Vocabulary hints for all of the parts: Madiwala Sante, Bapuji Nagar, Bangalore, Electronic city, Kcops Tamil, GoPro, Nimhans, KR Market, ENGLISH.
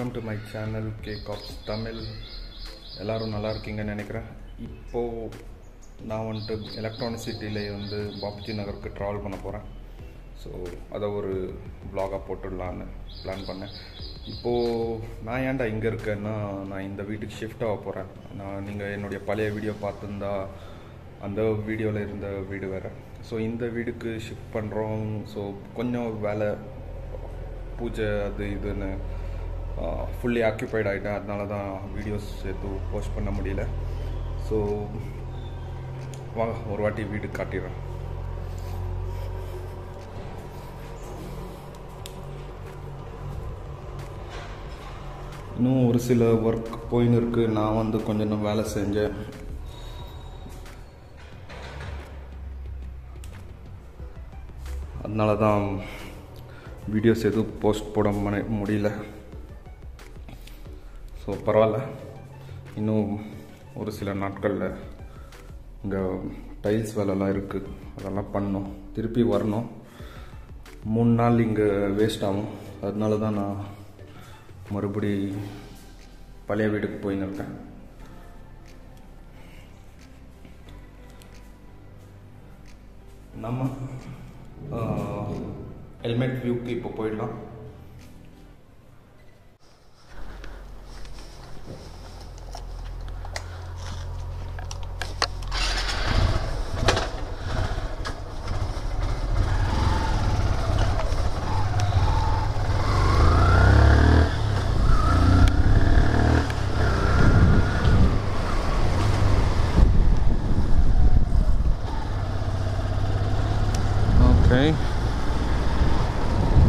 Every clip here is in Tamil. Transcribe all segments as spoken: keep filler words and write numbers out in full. Welcome to my channel K C O P s Tamil. Ellarum nalla irkeenga nenikiren. Ippo na vandu electronic city la irundhu Bapuji nagarukku travel panna poren. So adha oru vlog ah pottudalaanu plan pannen. Ippo na yenda inga irukena na indha veetukku shift aaga poren. Na neenga ennoda palaya video paathunda andha video la irundha veedu vera. So indha veedukku shift pandrom. So konjam vela pooja adu idunu Uh, fully occupied ஆயிட்டேன் அதனால தான் வீடியோஸ் ஏது போஸ்ட் பண்ண முடியல சோ வாங்க ஒரு வாட்டி வீடு காட்டிறேன் இன்னும் ஒரு சில வர்க் போயினு இருக்கு நான் வந்து கொஞ்சம் வேலை செஞ்சேன் அதனால தான் வீடியோஸ் ஏது போஸ்ட் போட முடியல So, பரவாயில்லை இன்னும் ஒரு சில நாட்களில் இங்கே டைல்ஸ் வேலைலாம் இருக்குது அதெல்லாம் பண்ணோம் திருப்பி வரணும் மூணு நாள் இங்கே வேஸ்ட் ஆகும் அதனால தான் நான் மறுபடி பழைய வீட்டுக்கு போயின்னு இருக்கேன் நம்ம ஹெல்மெட் வியூக்கு இப்போ போயிடலாம்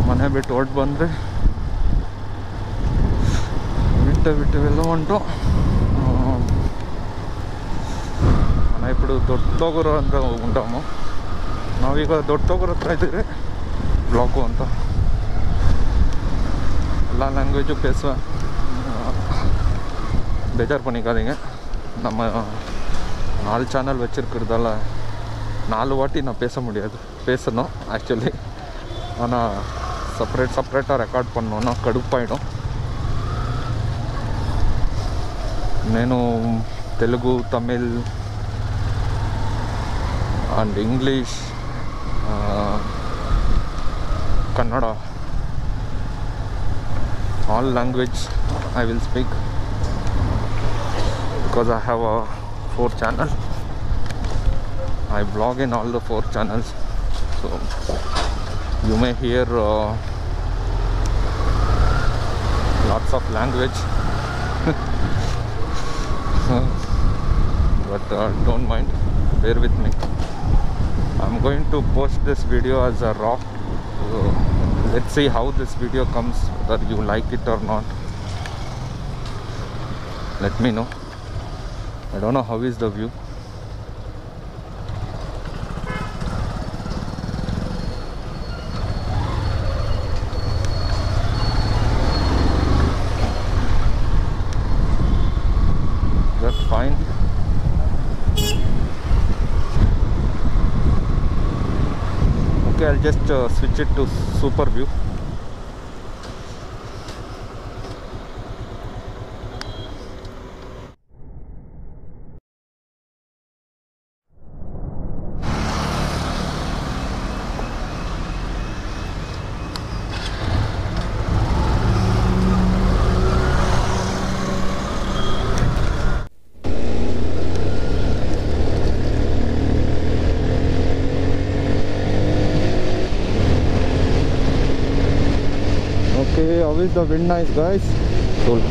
मने बिट ओट बंद्रे बिट बिट वेल्ला उंटो मने इप्पुडु दोट्टोगुरु अंत उंटामु नावु ईग दोट्टोगुरु हत्र इद्दीवि ब्लॉग अंत एल्ला लैंग्वेज पेसुवे बेजार पण्णिक्कादींग नम्म नालु चैनल वेच्चिरुक्किरदाल நாலு வாட்டி நான் பேச முடியாது பேசணும் ஆக்சுவலி ஆனால் செப்பரேட் செப்பரேட்டாக ரெக்கார்ட் பண்ணோன்னா கடுப்பாயிடும் நேனும் Telugu Tamil and English Kannada all language I will speak because I have a four channel I vlog in all the four channels, so you may hear uh, lots of language, but uh, don't mind, bear with me. I'm going to post this video as a raw. Uh, let's see how this video comes, whether you like it or not. Let me know. I don't know how is the view. Fine. Okay, I'll just uh, switch it to super view. How is the wind nice guys? Cool.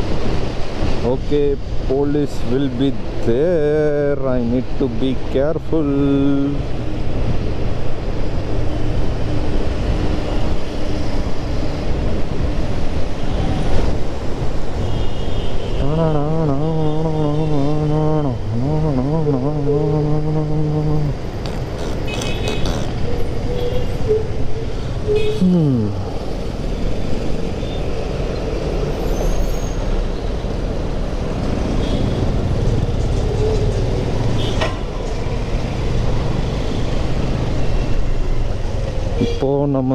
Okay, police will be there. I need to be careful. No, no, no, no, no, no, no, no, no. Hmm. இப்போ நம்ம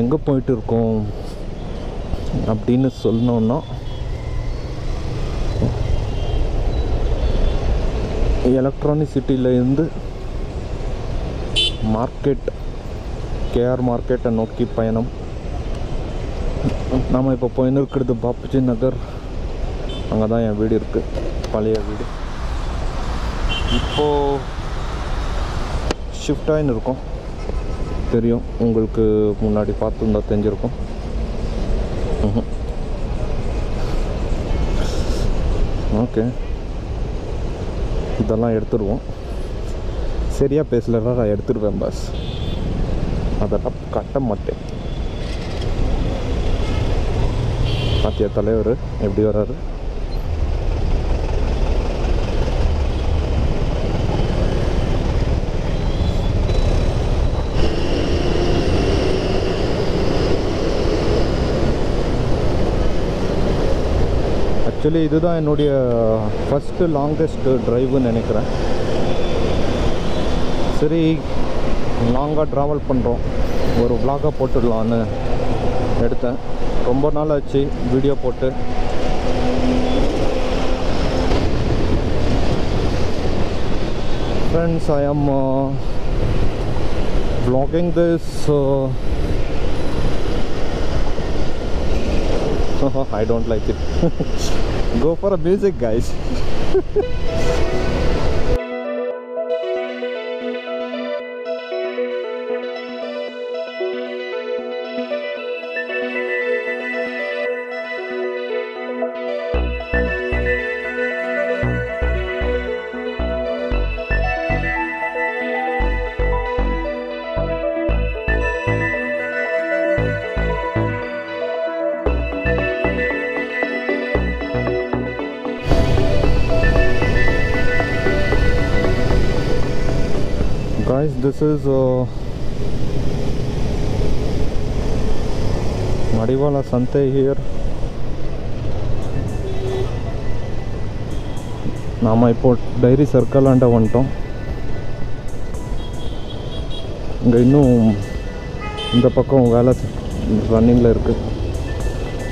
எங்கே போயிட்டு இருக்கோம் அப்படின்னு சொல்லணுன்னா எலக்ட்ரானிக் சிட்டியிலேருந்து மார்க்கெட் கேஆர் மார்க்கெட்டை நோக்கி பயணம். நாம் இப்போ போயின்னு இருக்கிறது பாப்புஜி நகர். அங்கே தான் என் வீடு இருக்குது, பழைய வீடு. இப்போது ஷிஃப்டாயின்னு இருக்கும், தெரியும் உங்களுக்கு, முன்னாடி பார்த்துருந்தா தெரிஞ்சிருக்கும். ஓகே, இதெல்லாம் எடுத்துடுவோம். சரியாக பேசலன்னா நான் எடுத்துடுவேன் பாஸ், அதெல்லாம் கட்ட மாட்டேன். பாத்தியா தலைவர் எப்படி வர்றாரு? ஆக்சுவலி இதுதான் என்னுடைய ஃபஸ்ட்டு லாங்கஸ்ட் ட்ரைவுன்னு நினைக்கிறேன். சரி, லாங்காக ட்ராவல் பண்ணுறோம், ஒரு விளாகாக போட்டுடலான்னு எடுத்தேன். ரொம்ப நாள் ஆச்சு வீடியோ போட்டு. ஃப்ரெண்ட்ஸ், ஐ ஆம் vlogging this uh, I don't like it. Go for a music, guys. This is uh, Madiwala Sante here. நாம இப்போ டைரி சர்க்கிள் ஆண்ட வந்துட்டோம். இங்கே இன்னும் இந்த பக்கம் வேலை ரன்னிங்கில் இருக்குது.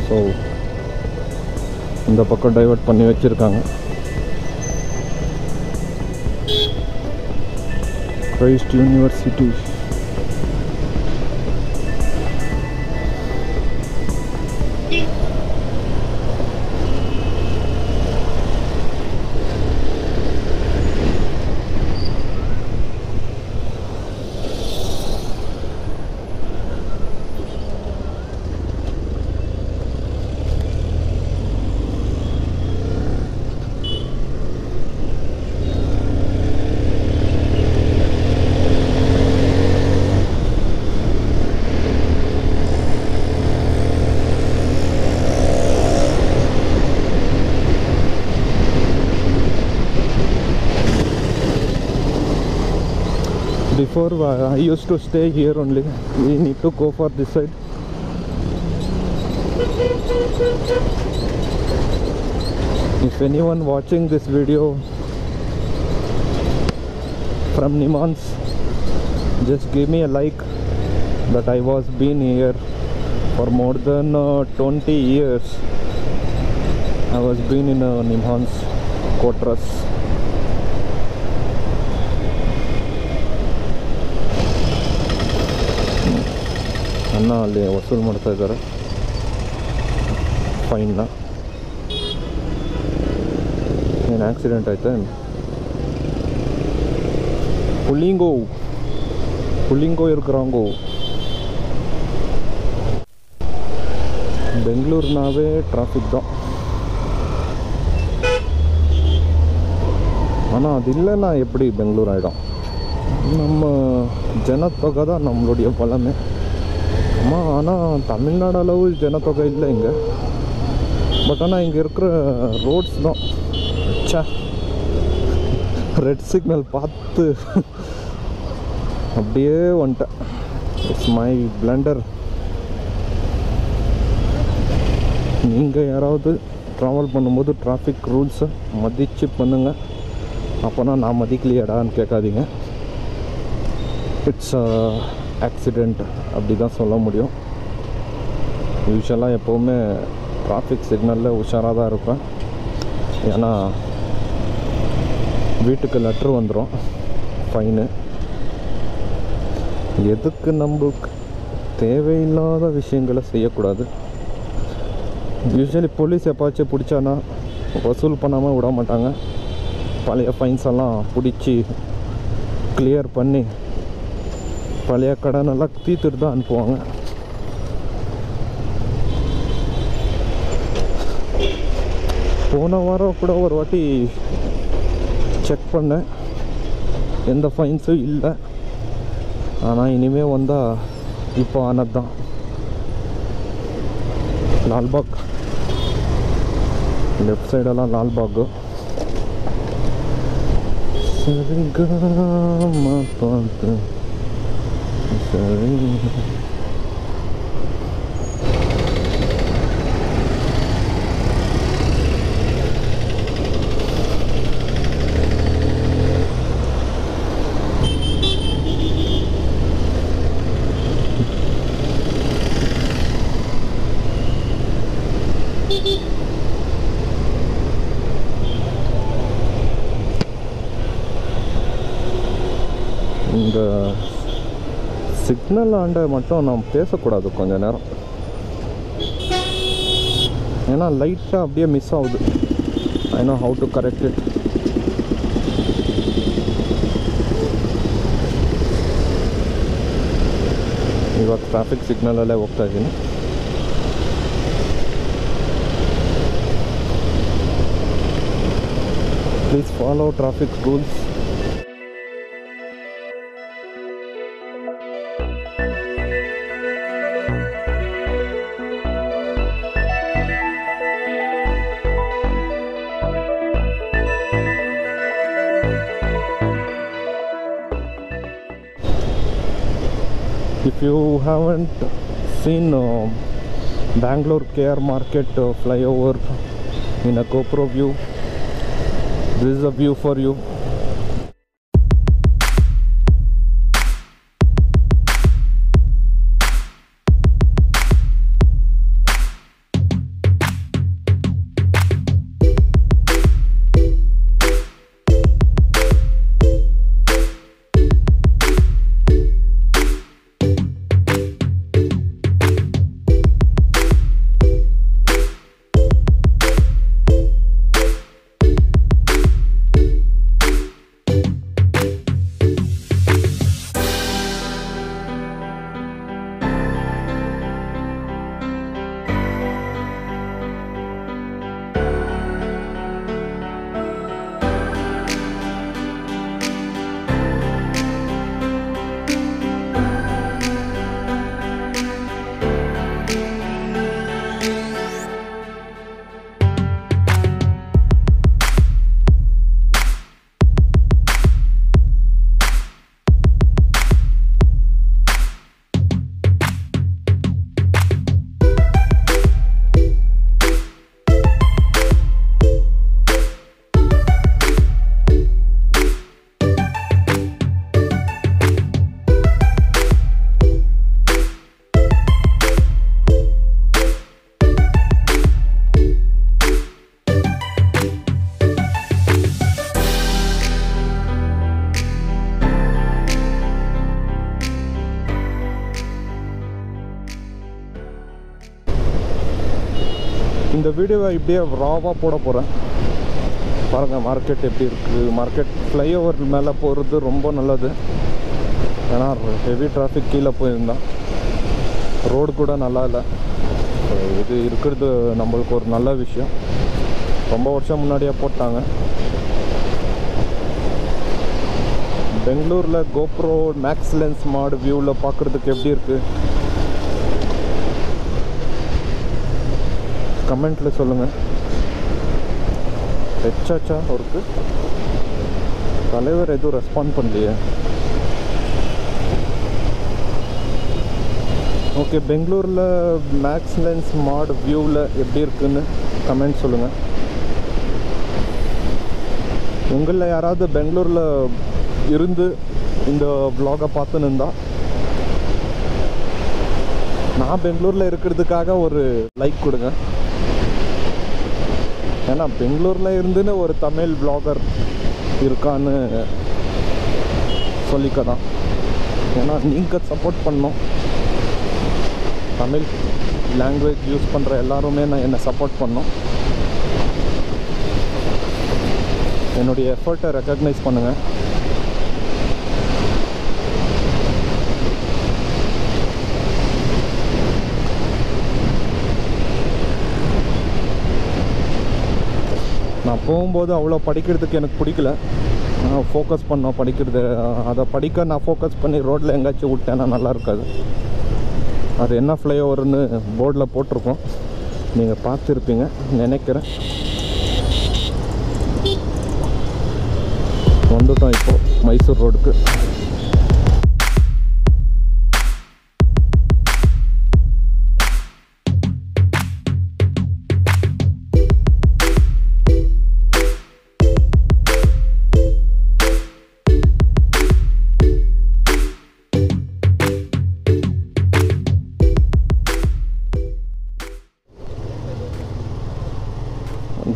ஸோ இந்த பக்கம் டைவர்ட் பண்ணி வச்சுருக்காங்க. Christ University. Before I used to stay here only. We need to go for this side. If anyone watching this video from Nimhans, just give me a like that I was been here for more than uh, twenty years. I was been in uh, Nimhans quarters. ಅನ್ನ ಅಲ್ಲಿ ವಸೂಲು ಮಾಡ್ತಾ ಇದ್ದಾರೆ ಫೈನ್ನ. ಏನು ಆಕ್ಸಿಡೆಂಟ್ ಆಯ್ತಾ? ಪುಲ್ಲಿಂಗೋ ಪುಲ್ಲಿಂಗೋ ಇರ್ಕ್ರಾಂಗೋ ಬೆಂಗಳೂರಿನಾವೇ ಟ್ರಾಫಿಕ್ தான். ஆனால் அது இல்லைன்னா எப்படி பெங்களூர் ஆகிடும்? நம்ம ஜனத்தொகை தான் நம்மளுடைய பலமே. ஆமாம், ஆனால் தமிழ்நாடு அளவு ஜனத்தொகை இல்லை இங்கே. பட் ஆனால் இங்கே இருக்கிற ரோட்ஸ் தான். சே, ரெட் சிக்னல் பார்த்து அப்படியே வந்துட்டேன். It's my blunder. நீங்கள் யாராவது ட்ராவல் பண்ணும்போது டிராஃபிக் ரூல்ஸை மதித்து பண்ணுங்கள். அப்போனா நான் மதிக்கலையாடான்னு கேட்காதீங்க. இட்ஸ் ஆக்சிடெண்ட் அப்படி தான் சொல்ல முடியும். யூஷுவலாக எப்போவுமே டிராஃபிக் சிக்னலில் உஷாராக தான் இருப்பேன். ஏன்னா வீட்டுக்கு லெட்ரு வந்துடும், ஃபைனு. எதுக்கு நம்மளுக்கு தேவையில்லாத விஷயங்களை செய்யக்கூடாது. யூஸ்வலி போலீஸ் எப்பாச்சும் பிடிச்சானா வசூல் பண்ணாமல் விட மாட்டாங்க. பழைய ஃபைன்ஸ் எல்லாம் பிடிச்சி கிளியர் பண்ணி பழைய கடனெல்லாம் தீர்த்துட்டு தான் அனுப்புவாங்க. போன வாரம் கூட ஒரு வாட்டி செக் பண்ணேன், எந்த ஃபைன்ஸும் இல்லை. ஆனால் இனிமேல் வந்தால் இப்போ ஆனது தான். லால்பாக் லெஃப்ட் சைடெல்லாம் லால்பாக்கு. சரிகமா பார்த்து சரி, இந்த சிக்னல் ஆண்ட மட்டும் நம்ம பேசக்கூடாது கொஞ்சம் நேரம். ஏன்னா லைட்டாக அப்படியே மிஸ் ஆகுது. I know how to correct it. ಇವಾಗ ಟ್ರಾಫಿಕ್ ಸಿಗ್ನಲಲ್ಲೇ ಹೋಗ್ತಾ ಇದ್ದೀನಿ. Please follow traffic rules. If you haven't seen uh, Bangalore K R Market uh, flyover in a GoPro view, this is a view for you. இந்த வீடியோவை இப்படியே ராவாக போட போகிறேன். பாருங்கள் மார்க்கெட் எப்படி இருக்குது. மார்க்கெட் ஃப்ளைஓவர் மேலே போகிறது ரொம்ப நல்லது. ஏன்னா ஹெவி டிராஃபிக் கீழே போயிருந்தான். ரோடு கூட நல்லா இல்லை. இது இருக்கிறது நம்மளுக்கு ஒரு நல்ல விஷயம். ரொம்ப வருஷம் முன்னாடியே போட்டாங்க. பெங்களூரில் கோப்ரோ மேக்ஸ் லென்ஸ் மாடு வியூவில் பார்க்குறதுக்கு எப்படி இருக்குது கமெண்ட்ல சொல்லுங்க. எச்சாச்சா அவருக்கு தலைவர் எதுவும் ரெஸ்பாண்ட் பண்ணலையே. ஓகே, பெங்களூரில் மேக்ஸ் லென்ஸ் மாடு வியூவில் எப்படி இருக்குன்னு கமெண்ட் சொல்லுங்க. உங்களில் யாராவது பெங்களூரில் இருந்து இந்த வ்ளாகை பார்த்துன்னு இருந்தால் நான் பெங்களூர்ல இருக்குிறதுக்காக ஒரு லைக் கொடுங்க. ஏன்னா பெங்களூர்ல இருந்துன ஒரு தமிழ் vlogger இருக்கான்னு சொல்லிக்கலாம். ஏன்னா நீங்க சப்போர்ட் பண்ணனும். தமிழ் language யூஸ் பண்ற எல்லாரும் நான் என்ன சப்போர்ட் பண்ணனும். என்னோட எஃபோர்ட்டை ரெகக்னைஸ் பண்ணுங்க. நான் போகும்போது அவ்வளோ படிக்கிறதுக்கு எனக்கு பிடிக்கல. நான் ஃபோக்கஸ் பண்ணோம் படிக்கிறது. அதை படிக்க நான் ஃபோக்கஸ் பண்ணி ரோட்டில் எங்கேயாச்சும் விட்டேன்னா நல்லா இருக்காது. அது என்ன ஃப்ளைஓவர்னு போர்டில் போட்டிருக்கோம், நீங்கள் பார்த்துருப்பீங்க நினைக்கிறேன். வந்துட்டோம் இப்போ மைசூர் ரோடுக்கு.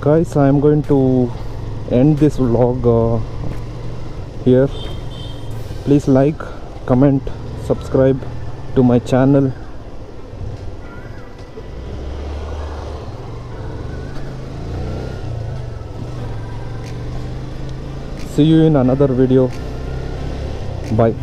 Guys, I am going to end this vlog uh, here. Please like, comment, subscribe to my channel. See you in another video. Bye.